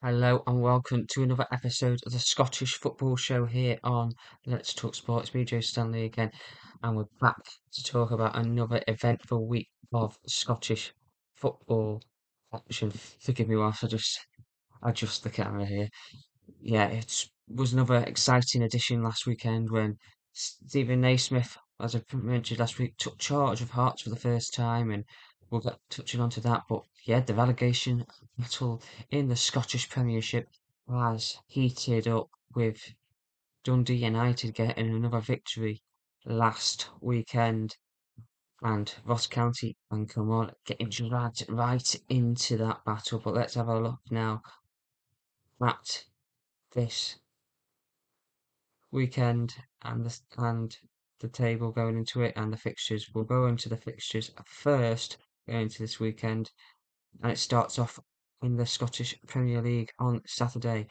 Hello and welcome to another episode of the Scottish Football Show here on Let's Talk Sport. It's me, Joe Stanley again, and we're back to talk about another eventful week of Scottish football action. Forgive me whilst I just adjust the camera here. Yeah, it was another exciting edition last weekend when Stephen Naismith, as I mentioned last week, took charge of Hearts for the first time, and we'll get touching on to that, but yeah, the relegation battle in the Scottish Premiership has heated up with Dundee United getting another victory last weekend and Ross County and Kilmarnock getting dragged right into that battle. But let's have a look now at this weekend and the table going into it and the fixtures. We'll go into the fixtures first. Going to this weekend, and it starts off in the Scottish Premier League on Saturday.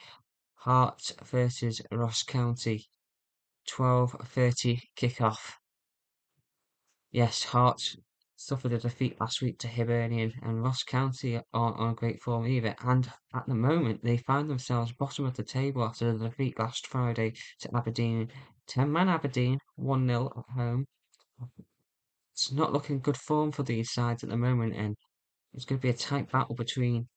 Hearts versus Ross County, 12:30 kickoff. Yes, Hearts suffered a defeat last week to Hibernian, and Ross County aren't on great form either, and at the moment they find themselves bottom of the table after the defeat last Friday to Aberdeen. 10-man Aberdeen, 1-0 at home. It's not looking good form for these sides at the moment, and it's going to be a tight battle between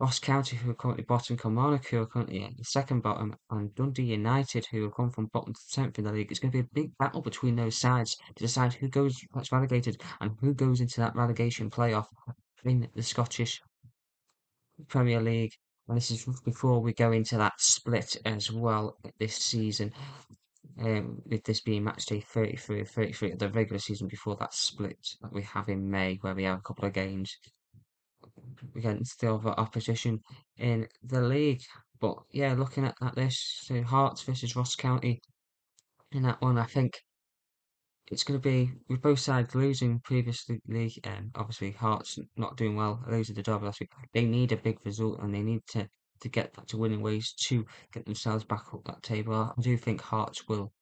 Ross County, who are currently bottom, Kilmarnock, who are currently at the second bottom, and Dundee United, who have come from bottom to 10th in the league. It's going to be a big battle between those sides to decide who gets relegated and who goes into that relegation playoff in the Scottish Premier League. And this is before we go into that split as well this season. With this being match day 33 of the regular season before that split that we have in May, where we have a couple of games against the other opposition in the league. But yeah, looking at this, so Hearts versus Ross County in that one, I think it's going to be with both sides losing previously, and obviously Hearts not doing well, losing the derby last week. They need a big result and they need to get back to winning ways to get themselves back up that table. I do think Hearts will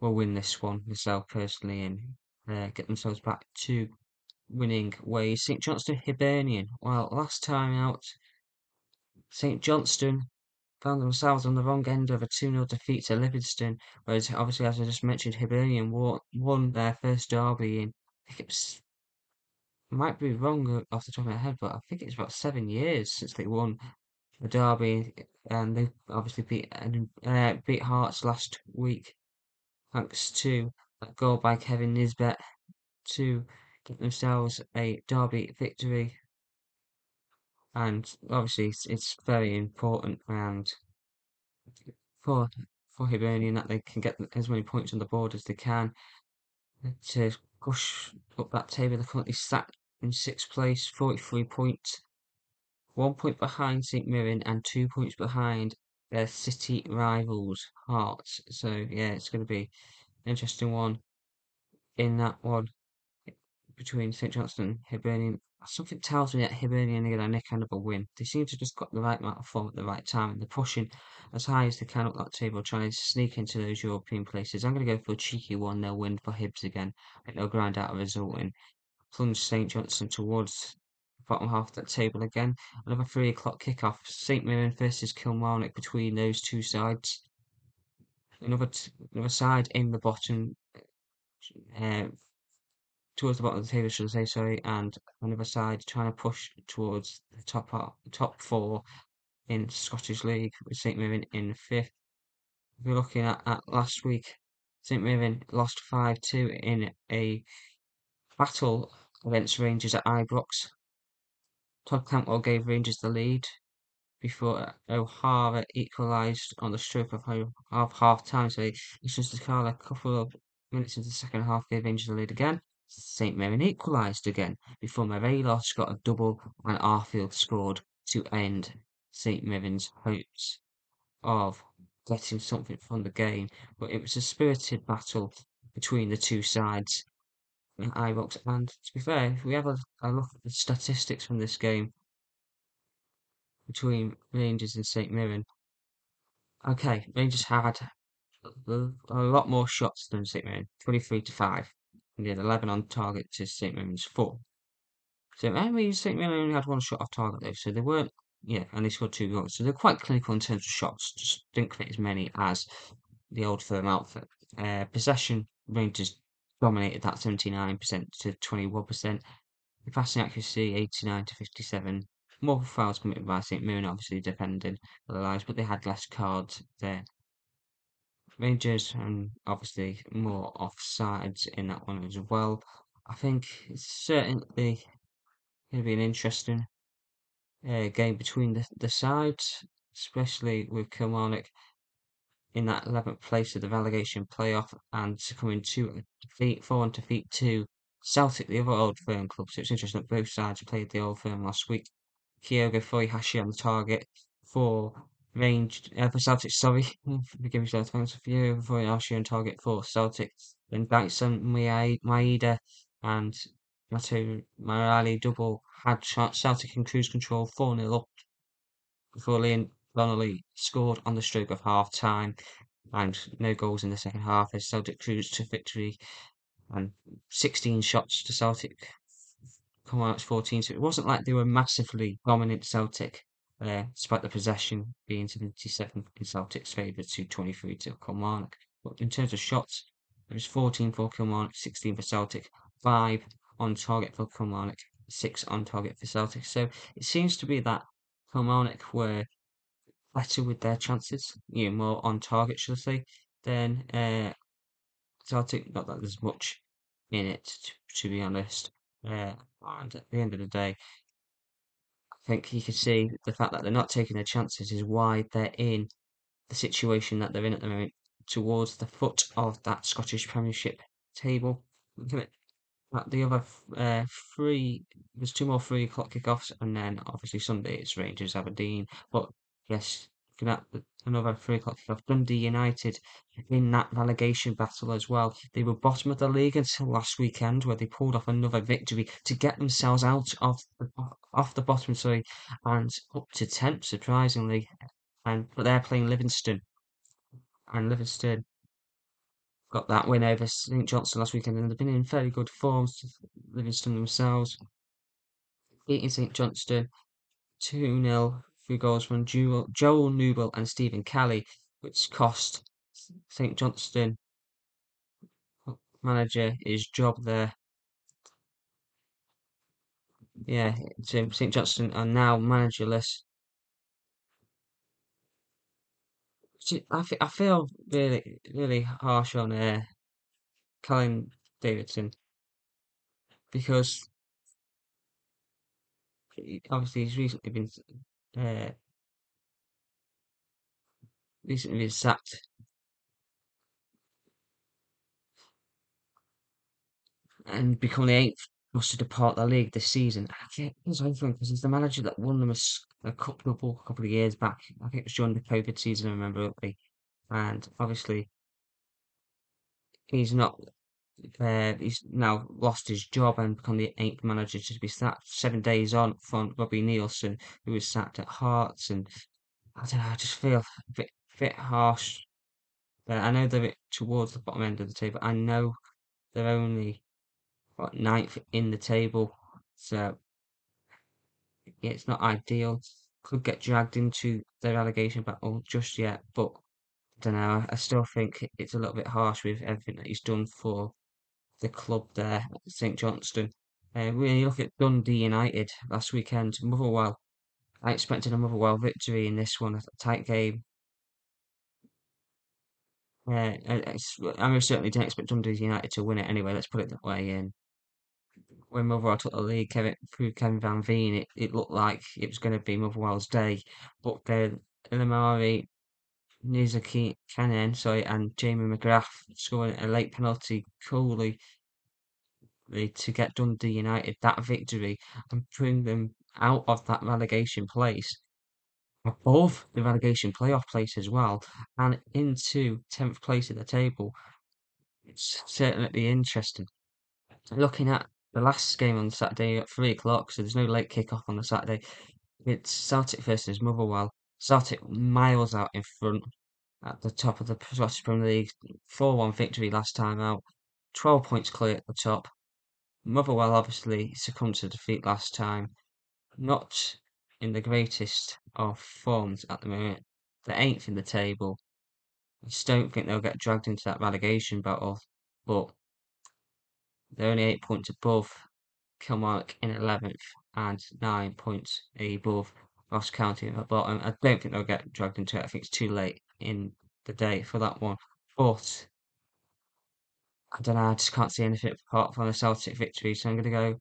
win this one myself personally and get themselves back to winning ways. St Johnstone Hibernian. Well, last time out, St Johnstone found themselves on the wrong end of a 2-0 defeat to Livingston, whereas obviously, as I just mentioned, Hibernian won their first derby in, I think it's, might be wrong off the top of my head, but I think it's about 7 years since they won the derby, and they obviously beat Hearts last week thanks to that goal by Kevin Nisbet to get themselves a derby victory. And obviously it's very important and for Hibernian that they can get as many points on the board as they can to push up that table. They're currently sat in 6th place, 43 points. 1 point behind St Mirren and 2 points behind their city rivals, Hearts. So, yeah, it's going to be an interesting one in that one between St Johnstone and Hibernian. Something tells me that Hibernian are going to nick kind of a win. They seem to just got the right amount of form at the right time, and they're pushing as high as they can up that table, trying to sneak into those European places. I'm going to go for a cheeky 1-0 win for Hibs again. I think they'll grind out a result and plunge St Johnstone towards bottom half of that table again. Another 3 o'clock kickoff, St Mirren versus Kilmarnock. Between those two sides, another side in the bottom, towards the bottom of the table, should I say? Sorry, and another side trying to push towards the top four in Scottish League with St Mirren in fifth. If you're looking at last week, St Mirren lost 5-2 in a battle against Rangers at Ibrox. Todd Cantwell gave Rangers the lead before O'Hara equalised on the stroke of half-time. So Easton's Dakala, a couple of minutes into the second half, gave Rangers the lead again. St Mirren equalised again before Murray Lost got a double and Arfield scored to end St Mirren's hopes of getting something from the game. But it was a spirited battle between the two sides in Ibrox, and to be fair, if we have a look at the statistics from this game between Rangers and St Mirren, okay, Rangers had a lot more shots than St Mirren, 23-5, and they had 11 on target to St Mirren's 4. So St Mirren only had one shot off target though, so they weren't Yeah, and they scored 2 goals. So they're quite clinical in terms of shots, just didn't create as many as the Old Firm outfit. Possession, Rangers dominated that 79% to 21%. The passing accuracy, 89 to 57. More fouls committed by St Mirren, obviously depending on their lives, but they had less cards there. Rangers, and obviously more offsides in that one as well. I think it's certainly going to be an interesting game between the sides, especially with Kilmarnock in that 11th place of the relegation playoff and succumbing to defeat 4-1 to defeat 2 Celtic, the other Old Firm club. So it's interesting that both sides played the Old Firm last week. Kyogo Fuihashi on the target for Celtic. Forgive me, Fuihashi on target for Celtic. Then Dyson, Maeda and Matu Marali double had shot. Celtic in cruise control, 4-0 up before Liam Donnelly scored on the stroke of half time, and no goals in the second half as Celtic cruised to victory, and 16 shots to Celtic, Kilmarnock's 14. So it wasn't like they were massively dominant Celtic, despite the possession being 77 in Celtic's favour to 23 to Kilmarnock. But in terms of shots, it was 14 for Kilmarnock, 16 for Celtic, 5 on target for Kilmarnock, 6 on target for Celtic. So it seems to be that Kilmarnock were better with their chances, more on target, should I say, than Celtic. Not that there's much in it, to be honest. And at the end of the day, I think you can see the fact that they're not taking their chances is why they're in the situation that they're in at the moment, towards the foot of that Scottish Premiership table. The other there's 2 more 3 o'clock kickoffs, and then obviously Sunday it's Rangers Aberdeen. But yes, another 3 o'clock kickoff. Dundee United in that relegation battle as well. They were bottom of the league until last weekend, where they pulled off another victory to get themselves out of the bottom, and up to 10th, surprisingly. But they're playing Livingston, and Livingston got that win over St Johnstone last weekend, and they've been in fairly good form. Livingston themselves beating St Johnstone 2-0. 3 goals from Joel Newell and Stephen Kelly, which cost St Johnstone manager his job there. Yeah, so St Johnstone are now managerless. I feel really, really harsh on Colin Davidson, because obviously he's recently been sacked. And become the 8th must to depart the league this season. I think it's interesting because he's the manager that won them a cup double a couple of years back. I think it was during the COVID season, I remember it. And obviously, he's not. He's now lost his job and become the 8th manager to be sacked 7 days on from Robbie Nielsen, who was sacked at Hearts. And I don't know, I just feel a bit harsh. I know they're towards the bottom end of the table. I know they're only 9th in the table, so yeah, it's not ideal. Could get dragged into the relegation battle just yet, but I don't know. I still think it's a little bit harsh with everything that he's done for the club there at St Johnstone. When you look at Dundee United last weekend, Motherwell, I expected a Motherwell victory in this one, a tight game. I certainly didn't expect Dundee United to win it anyway, let's put it that way. When Motherwell took the lead through Kevin Van Veen, it looked like it was going to be Motherwell's day, but then Ilamari Nizaki Kanen, and Jamie McGrath scoring a late penalty coolly to get Dundee United that victory and bring them out of that relegation place, above the relegation playoff place as well, and into 10th place at the table. It's certainly interesting. Looking at the last game on Saturday at 3 o'clock, so there's no late kickoff on the Saturday, it's Celtic versus Motherwell. Celtic miles out in front at the top of the Scottish Premier League, 4-1 victory last time out, 12 points clear at the top. Motherwell obviously succumbed to defeat last time, not in the greatest of forms at the moment. They're 8th in the table. I just don't think they'll get dragged into that relegation battle, but they're only 8 points above Kilmarnock in 11th and 9 points above Ross County at the bottom. I don't think they'll get dragged into it. I think it's too late in the day for that one. But I don't know, I just can't see anything apart from the Celtic victory, so I'm going to go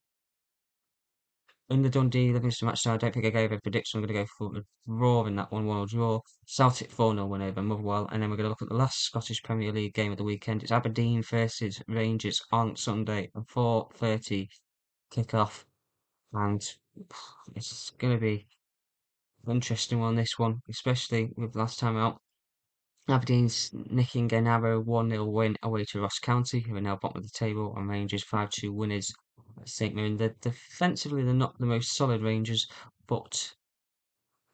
in the Dundee Livingston match. So I don't think I gave a prediction. I'm going to go for a draw in that 1-1 draw. Celtic 4-0 win over Motherwell, and then we're going to look at the last Scottish Premier League game of the weekend. It's Aberdeen versus Rangers on Sunday at 4:30 kick-off, and it's going to be an interesting one, this one, especially with last time out. Aberdeen's nicking a narrow 1-0 win away to Ross County, who are now bottom of the table, and Rangers 5-2 winners at St Mirren. Defensively, they're not the most solid, Rangers, but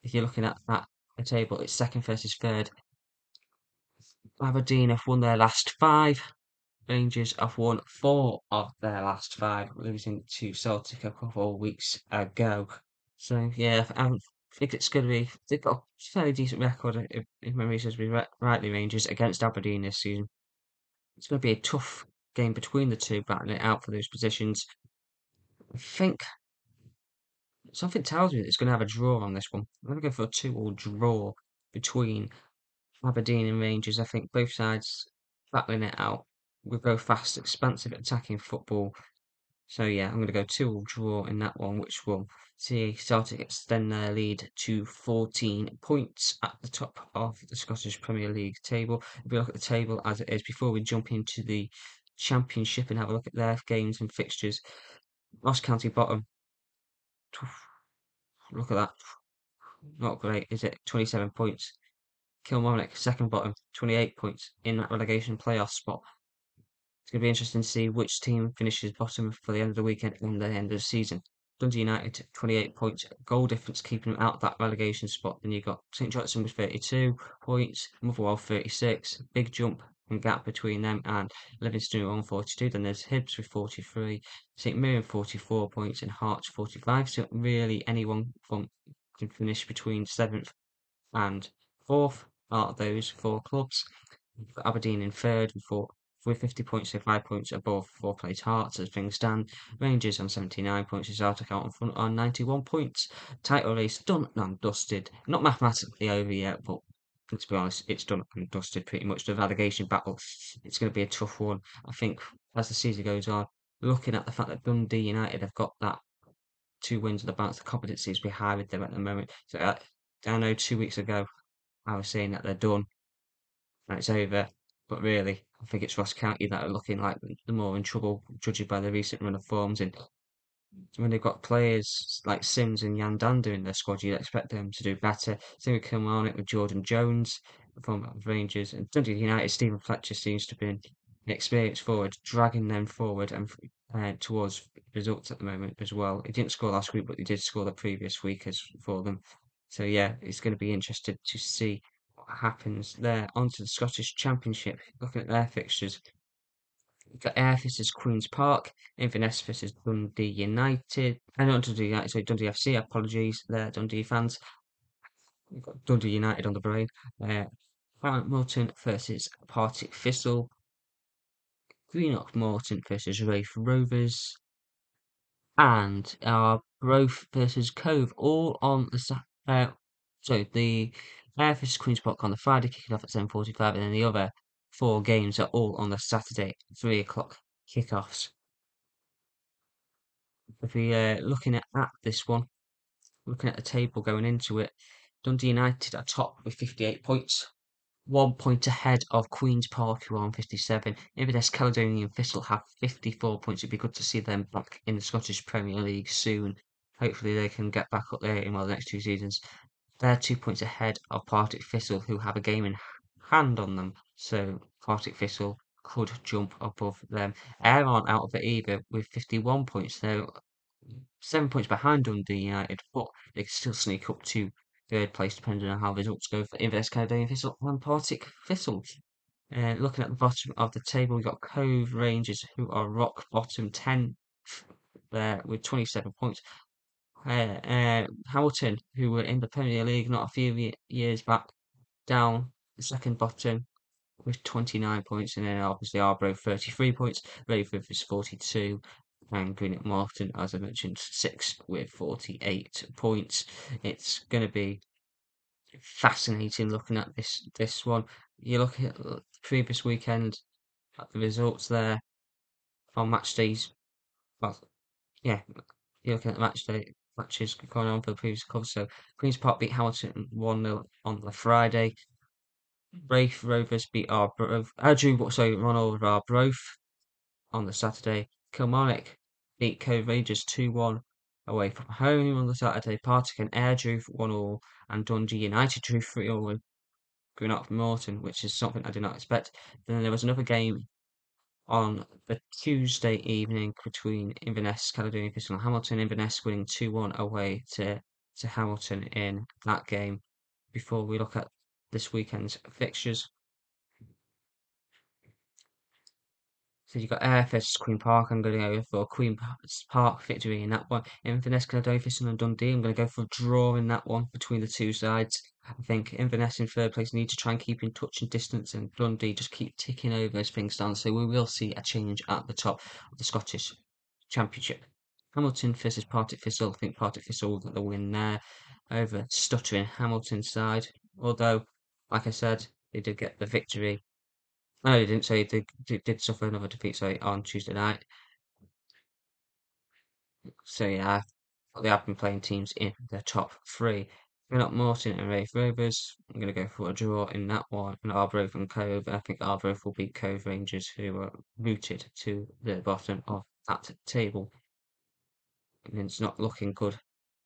if you're looking at that table, it's second versus third. Aberdeen have won their last 5. Rangers have won 4 of their last 5, losing to Celtic a couple of weeks ago. So, yeah, I think it's going to be, they've got a fairly decent record, if memory serves me rightly, Rangers, against Aberdeen this season. It's going to be a tough game between the two, battling it out for those positions. I think something tells me that it's going to have a draw on this one. I'm going to go for a 2-2 draw between Aberdeen and Rangers. I think both sides battling it out. We're both fast, expansive, attacking football. So yeah, I'm going to go 2-2 draw in that one, which will see Celtic extend their lead to 14 points at the top of the Scottish Premier League table. If we look at the table as it is, before we jump into the Championship and have a look at their games and fixtures, Ross County bottom. Look at that. Not great, is it? 27 points. Kilmarnock, second bottom, 28 points in that relegation playoff spot. It's going to be interesting to see which team finishes bottom for the end of the weekend and the end of the season. Dundee United, 28 points. Goal difference keeping them out of that relegation spot. Then you've got St Johnstone with 32 points. Motherwell, 36. Big jump and gap between them and Livingston on 42. Then there's Hibs with 43. St Mirren, 44 points. And Hearts, 45. So really anyone can finish between 7th and 4th out of those 4 clubs. You've got Aberdeen in 3rd and 4th. With 50 points, so 5 points above 4th place Hearts as things stand. Rangers on 79 points, is Celtic out in front on 91 points. Title race done and dusted. Not mathematically over yet, but let's be honest, it's done and dusted pretty much. The relegation battle, it's going to be a tough one. I think as the season goes on, looking at the fact that Dundee United have got that 2 wins at the bounce, the competency is behind them at the moment. So I know 2 weeks ago I was saying that they're done and it's over. But really, I think it's Ross County that are looking like the more in trouble, judging by the recent run of forms. And when they've got players like Sims and Yandanda in their squad, you'd expect them to do better. Same with Kilmarnock with Jordan Jones from Rangers. And Dundee United, Stephen Fletcher seems to be an experienced forward, dragging them forward and towards results at the moment as well. He didn't score last week, but he did score the previous week for them. So yeah, it's going to be interesting to see happens there. On to the Scottish Championship, looking at their fixtures. You've got Air versus Queen's Park, Inverness versus Dundee United, and not Dundee United, sorry, Dundee FC, apologies there, Dundee fans. You've got Dundee United on the brain. Hamilton versus Partick Thistle, Greenock Morton versus Raith Rovers, and Arbroath versus Cove, all on the Air versus Queen's Park on the Friday, kicking off at 7:45, and then the other 4 games are all on the Saturday 3 o'clock kickoffs. If we're looking at this one, looking at the table going into it, Dundee United are top with 58 points, 1 point ahead of Queen's Park, who are on 57. Inverness Caledonian Thistle have 54 points. It'd be good to see them back in the Scottish Premier League soon. Hopefully they can get back up there in one of the next 2 seasons. They're 2 points ahead of Partick Thistle, who have a game in hand on them, so Partick Thistle could jump above them. Air aren't out of it either, with 51 points. They're 7 points behind Dundee United, but they can still sneak up to 3rd place, depending on how results go for Inverness Caledonian Thistle and Partick Thistle. Looking at the bottom of the table, we've got Cove Rangers, who are rock bottom 10th there with 27 points. Hamilton, who were in the Premier League not a few years back, down second bottom with 29 points, and then obviously Arbroath 33 points, Raith Rovers 42, and Greenock Morton, as I mentioned, 6th with 48 points. It's going to be fascinating looking at this one. You look at the previous weekend at the results there on match days. Well, yeah, you're looking at the matches going on for the previous club. So Queen's Park beat Hamilton 1-0 on the Friday. Raith Rovers beat Arbroath. Run over Arbroath on the Saturday. Kilmarnock beat Cove Rangers 2-1 away from home on the Saturday. Partick and Air drew 1-1, and Dundee United drew 3-0 with Greenock Morton, which is something I did not expect. Then there was another game on the Tuesday evening between Inverness, Caledonian Thistle and Hamilton. Inverness winning 2-1 away to Hamilton in that game. Before we look at this weekend's fixtures, so you've got Air versus Queen's Park. I'm going to go for Queen's Park victory in that one. Inverness, Caledonian Thistle and Dundee, I'm going to go for a draw in that one between the two sides. I think Inverness in third place need to try and keep in touch and distance, and Dundee just keep ticking over as things stand. So we will see a change at the top of the Scottish Championship. Hamilton versus Partick Thistle. I think Partick Thistle will get the win there over stuttering Hamilton side. Although, like I said, they did get the victory. No, they didn't. Say they did suffer another defeat, sorry, on Tuesday night. So yeah, they have been playing teams in the top three. Greenock Morton and Raith Rovers, I'm going to go for a draw in that one. And Arbroath and Cove, I think Arbroath will beat Cove Rangers, who are rooted to the bottom of that table. And it's not looking good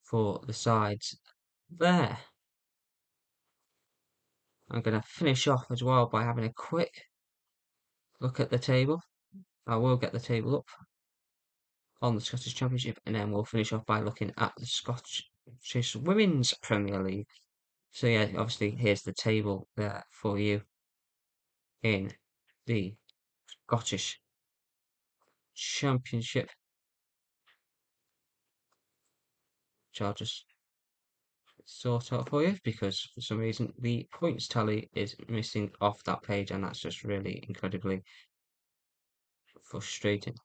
for the sides there. I'm going to finish off as well by having a quick look at the table. I will get the table up on the Scottish Championship, and then we'll finish off by looking at the Scottish Women's Premier League. So yeah, obviously here's the table there for you in the Scottish Championship, which I'll just sort out for you, because for some reason the points tally is missing off that page, and that's just really incredibly frustrating.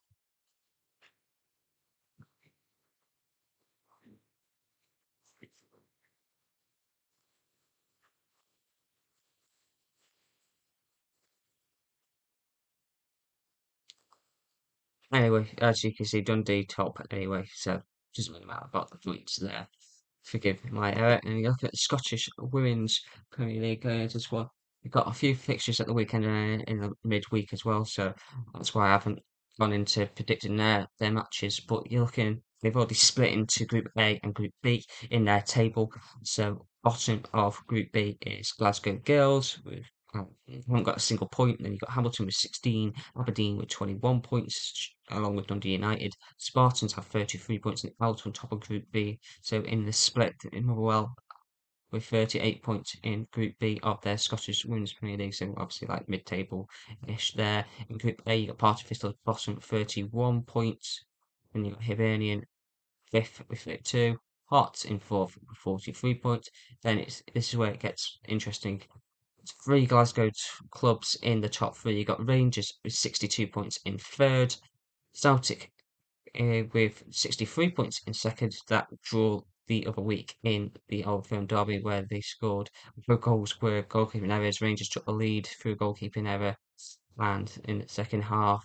Anyway, as you can see, Dundee top anyway, so doesn't really matter about the points there. Forgive my error. And you look at the Scottish Women's Premier League players as well. We've got a few fixtures at the weekend and in the midweek as well, so that's why I haven't gone into predicting their matches. But you're looking, they've already split into Group A and Group B in their table. So bottom of Group B is Glasgow Girls with haven't got a single point. Then you've got Hamilton with 16, Aberdeen with 21 points, along with Dundee United. Spartans have 33 points and out on top of Group B. So in the split, in Motherwell with 38 points in Group B of their Scottish Women's Premier League, so obviously like mid-table-ish there. In Group A, you've got Partick Thistle at the bottom, 31 points. Then you've got Hibernian, 5th with 32. Hearts in 4th with 43 points. Then this is where it gets interesting. Three Glasgow clubs in the top three. You've got Rangers with 62 points in third, Celtic with 63 points in second. That draw the other week in the Old Firm derby, where they scored. The goals were goalkeeping errors. Rangers took the lead through goalkeeping error, and in the second half,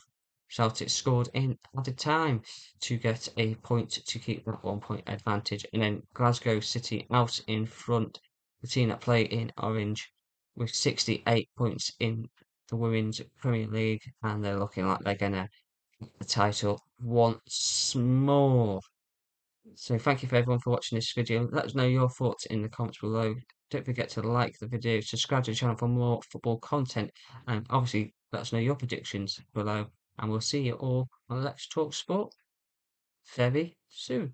Celtic scored in added time to get a point to keep that 1 point advantage. And then Glasgow City out in front, the team that play in orange, with 68 points in the Women's Premier League, and they're looking like they're going to get the title once more. So thank you for everyone for watching this video. Let us know your thoughts in the comments below. Don't forget to like the video, subscribe to the channel for more football content, and obviously let us know your predictions below, and we'll see you all on Let's Talk Sport very soon.